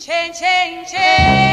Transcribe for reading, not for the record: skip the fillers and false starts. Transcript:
change.